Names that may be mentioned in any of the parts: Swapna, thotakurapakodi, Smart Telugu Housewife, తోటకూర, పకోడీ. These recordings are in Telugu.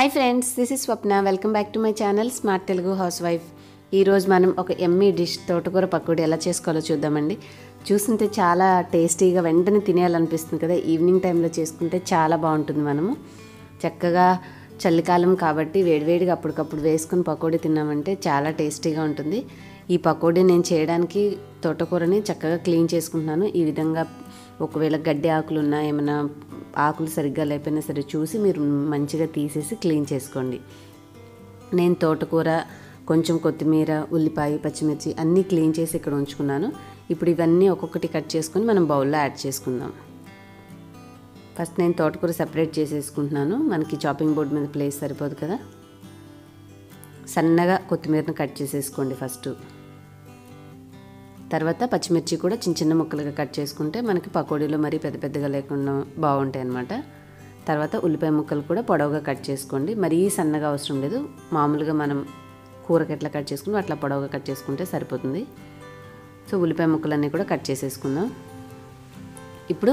Hi friends, this is Swapna. Welcome back to my channel Smart Telugu Housewife. Ee roju manam oka yummy dish totokura pakodi ela cheskalo chuddamandi. Chusinte chaala tasty ga ventane tineyalanipistundi kada. Evening time lo cheskunte chaala baaguntundi manamu. Chakkaga చల్లికాలం కాబట్టి వేడివేడిగా అప్పటికప్పుడు వేసుకొని పకోడీ తిన్నామంటే చాలా టేస్టీగా ఉంటుంది. ఈ పకోడీ నేను చేయడానికి తోటకూరని చక్కగా క్లీన్ చేసుకుంటున్నాను. ఈ విధంగా ఒకవేళ గడ్డి ఆకులు ఉన్నా ఏమైనా ఆకులు సరిగ్గా లేకపోయినా సరే చూసి మీరు మంచిగా తీసేసి క్లీన్ చేసుకోండి. నేను తోటకూర కొంచెం కొత్తిమీర ఉల్లిపాయ పచ్చిమిర్చి అన్నీ క్లీన్ చేసి ఇక్కడ ఉంచుకున్నాను. ఇప్పుడు ఇవన్నీ ఒక్కొక్కటి కట్ చేసుకొని మనం బౌల్లో యాడ్ చేసుకుందాం. ఫస్ట్ నేను తోటకూర సెపరేట్ చేసేసుకుంటున్నాను. మనకి చాపింగ్ బోర్డ్ మీద ప్లేస్ సరిపోదు కదా. సన్నగా కొత్తిమీరను కట్ చేసేసుకోండి ఫస్ట్. తర్వాత పచ్చిమిర్చి కూడా చిన్న చిన్న ముక్కలుగా కట్ చేసుకుంటే మనకి పకోడీలో మరీ పెద్ద పెద్దగా లేకుండా బాగుంటాయి అన్నమాట. తర్వాత ఉల్లిపాయ ముక్కలు కూడా పొడవుగా కట్ చేసుకోండి. మరీ సన్నగా అవసరం లేదు. మామూలుగా మనం కూరకి ఎట్లా కట్ చేసుకుంటాం అట్లా పొడవుగా కట్ చేసుకుంటే సరిపోతుంది. సో ఉల్లిపాయ ముక్కలన్నీ కూడా కట్ చేసేసుకుందాం. ఇప్పుడు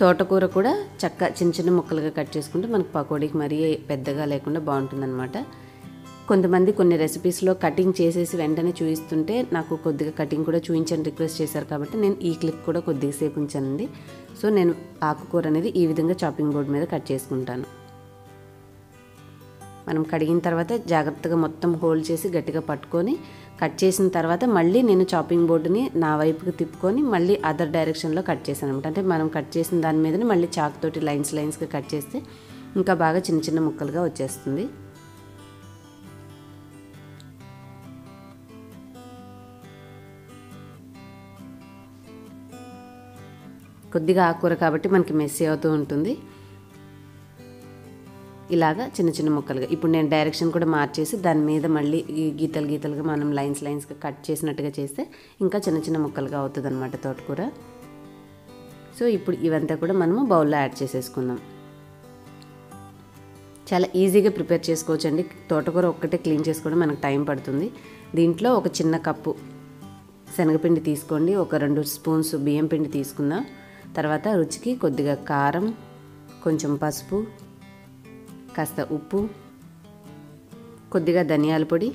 తోటకూర కూడా చక్క చిన్న చిన్న ముక్కలుగా కట్ చేసుకుంటే మనకు పకోడీకి మరీ పెద్దగా లేకుండా బాగుంటుందన్నమాట. కొంతమంది కొన్ని రెసిపీస్లో కటింగ్ చేసేసి వెంటనే చూపిస్తుంటే నాకు కొద్దిగా కటింగ్ కూడా చూపించని రిక్వెస్ట్ చేశారు కాబట్టి నేను ఈ క్లిప్ కూడా కొద్దిసేపు ఉంచానండి. సో నేను ఆకుకూర అనేది ఈ విధంగా చాపింగ్ బోర్డ్ మీద కట్ చేసుకుంటాను. మనం కడిగిన తర్వాత జాగ్రత్తగా మొత్తం హోల్డ్ చేసి గట్టిగా పట్టుకొని కట్ చేసిన తర్వాత మళ్ళీ నేను చాపింగ్ బోర్డుని నా వైపుకి తిప్పుకొని మళ్ళీ అదర్ డైరెక్షన్లో కట్ చేశాను అనమాట. అంటే మనం కట్ చేసిన దాని మీదనే మళ్ళీ చాక్ తోటి లైన్స్గా కట్ చేస్తే ఇంకా బాగా చిన్న చిన్న ముక్కలుగా వచ్చేస్తుంది. కొద్దిగా ఆకుకూర కాబట్టి మనకి మెస్సీ అవుతూ ఉంటుంది. ఇలాగా చిన్న చిన్న ముక్కలుగా ఇప్పుడు నేను డైరెక్షన్ కూడా మార్చేసి దాని మీద మళ్ళీ గీతలు గీతలుగా మనం లైన్స్గా కట్ చేసినట్టుగా చేస్తే ఇంకా చిన్న చిన్న ముక్కలుగా అవుతుంది అనమాట తోటకూర. సో ఇప్పుడు ఇవంతా కూడా మనము బౌల్లో యాడ్ చేసేసుకుందాం. చాలా ఈజీగా ప్రిపేర్ చేసుకోవచ్చండి. తోటకూర ఒక్కటే క్లీన్ చేసుకోవడం మనకు టైం పడుతుంది. దీంట్లో ఒక చిన్న కప్పు శనగపిండి తీసుకోండి. ఒక 2 స్పూన్స్ బియ్యం పిండి తీసుకుందాం. తర్వాత రుచికి కొద్దిగా కారం, కొంచెం పసుపు, కాస్త ఉప్పు, కొద్దిగా ధనియాల పొడి,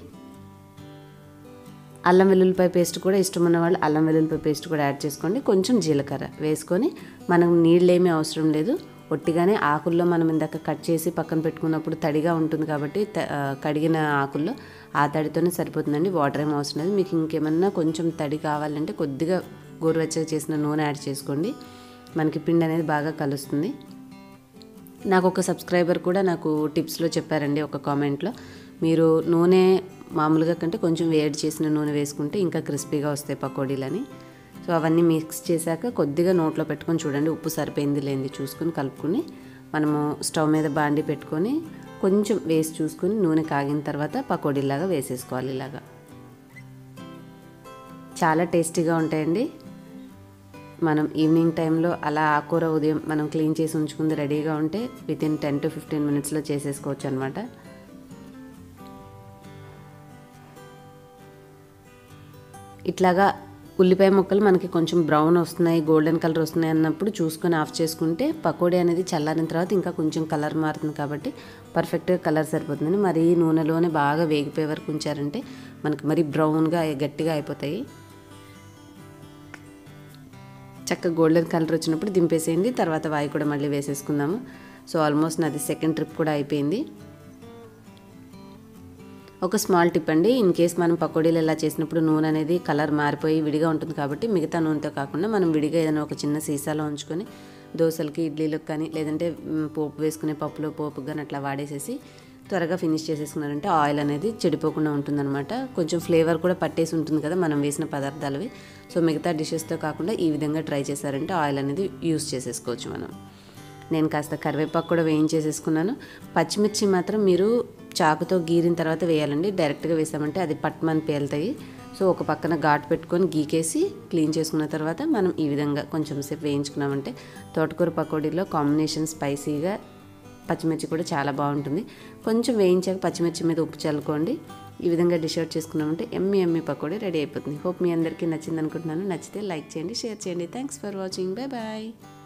అల్లం వెల్లుల్లిపాయ పేస్ట్ కూడా ఇష్టం ఉన్న వాళ్ళు అల్లం వెల్లుల్లిపాయ పేస్ట్ కూడా యాడ్ చేసుకోండి. కొంచెం జీలకర్ర వేసుకొని మనం నీళ్ళేమీ అవసరం లేదు. ఒట్టిగానే ఆకుల్లో మనం ఇందాక కట్ చేసి పక్కన పెట్టుకున్నప్పుడు తడిగా ఉంటుంది కాబట్టి కడిగిన ఆకుల్లో ఆ తడితోనే సరిపోతుందండి. వాటర్ ఏం అవసరం లేదు. మీకు ఇంకేమన్నా కొంచెం తడి కావాలంటే కొద్దిగా గోరువెచ్చగా చేసిన నూనె యాడ్ చేసుకోండి. మనకి పిండి అనేది బాగా కలుస్తుంది. నాకు ఒక సబ్స్క్రైబర్ కూడా నాకు టిప్స్లో చెప్పారండి ఒక కామెంట్లో, మీరు నూనె మామూలుగా కంటే కొంచెం వేడి చేసిన నూనె వేసుకుంటే ఇంకా క్రిస్పీగా వస్తాయి పకోడీలని. సో అవన్నీ మిక్స్ చేశాక కొద్దిగా నోట్లో పెట్టుకొని చూడండి ఉప్పు సరిపోయింది లేనిది చూసుకొని కలుపుకొని మనము స్టవ్ మీద బాండి పెట్టుకొని కొంచెం వేసి చూసుకొని నూనె కాగిన తర్వాత పకోడీలాగా వేసేసుకోవాలి. ఇలాగా చాలా టేస్టీగా ఉంటాయండి. మనం ఈవినింగ్ టైంలో అలా ఆకుకూర ఉదయం మనం క్లీన్ చేసి ఉంచుకుంది రెడీగా ఉంటే వితిన్ 10 to 15 minutesలో చేసేసుకోవచ్చు అనమాట. ఇట్లాగా ఉల్లిపాయ ముక్కలు మనకి కొంచెం బ్రౌన్ వస్తున్నాయి, గోల్డెన్ కలర్ వస్తున్నాయి అన్నప్పుడు చూసుకొని ఆఫ్ చేసుకుంటే పకోడీ అనేది చల్లారిన తర్వాత ఇంకా కొంచెం కలర్ మారుతుంది కాబట్టి పర్ఫెక్ట్గా కలర్ సరిపోతుందని. మరీ నూనెలోనే బాగా వేగిపోయే వరకు ఉంచారంటే మనకి మరీ బ్రౌన్గా గట్టిగా అయిపోతాయి. చక్కగా గోల్డెన్ కలర్ వచ్చినప్పుడు దింపేసేయండి. తర్వాత వాయి కూడా మళ్ళీ వేసేసుకుందాము. సో ఆల్మోస్ట్ నాది సెకండ్ ట్రిప్ కూడా అయిపోయింది. ఒక స్మాల్ టిప్ అండి, ఇన్ కేస్ మనం పకోడీలు ఇలా చేసినప్పుడు నూనె అనేది కలర్ మారిపోయి విడిగా ఉంటుంది కాబట్టి మిగతా నూనెతో కాకుండా మనం విడిగా ఏదైనా ఒక చిన్న సీసాలో ఉంచుకొని దోశలకి ఇడ్లీలకు కానీ లేదంటే పోపు వేసుకునే పప్పులో పోపు కానీ అట్లా వాడేసేసి త్వరగా ఫినిష్ చేసేసుకున్నారంటే ఆయిల్ అనేది చెడిపోకుండా ఉంటుందన్నమాట. కొంచెం ఫ్లేవర్ కూడా పట్టేసి ఉంటుంది కదా మనం వేసిన పదార్థాలవి. సో మిగతా డిషెస్తో కాకుండా ఈ విధంగా ట్రై చేశారంటే ఆయిల్ అనేది యూస్ చేసేసుకోవచ్చు మనం. నేను కాస్త కరివేపాకు కూడా వేయించేసేసుకున్నాను. పచ్చిమిర్చి మాత్రం మీరు చాకుతో గీరిన తర్వాత వేయాలండి. డైరెక్ట్గా వేసామంటే అది పట్మని పేలుతాయి. సో ఒక పక్కన ఘాటు పెట్టుకొని గీకేసి క్లీన్ చేసుకున్న తర్వాత మనం ఈ విధంగా కొంచెం సేపు వేయించుకున్నామంటే తోటకూర పకోడీలో కాంబినేషన్ స్పైసీగా పచ్చిమిర్చి కూడా చాలా బాగుంటుంది. కొంచెం వేయించాక పచ్చిమిర్చి మీద ఉప్పు చల్లుకోండి. ఈ విధంగా డిష్ అవుట్ చేసుకున్నామంటే ఎమ్మి పకోడీ రెడీ అయిపోతుంది. హోప్ మీ అందరికీ నచ్చింది అనుకుంటున్నాను. నచ్చితే లైక్ చేయండి, షేర్ చేయండి. Thanks for watching. Bye bye.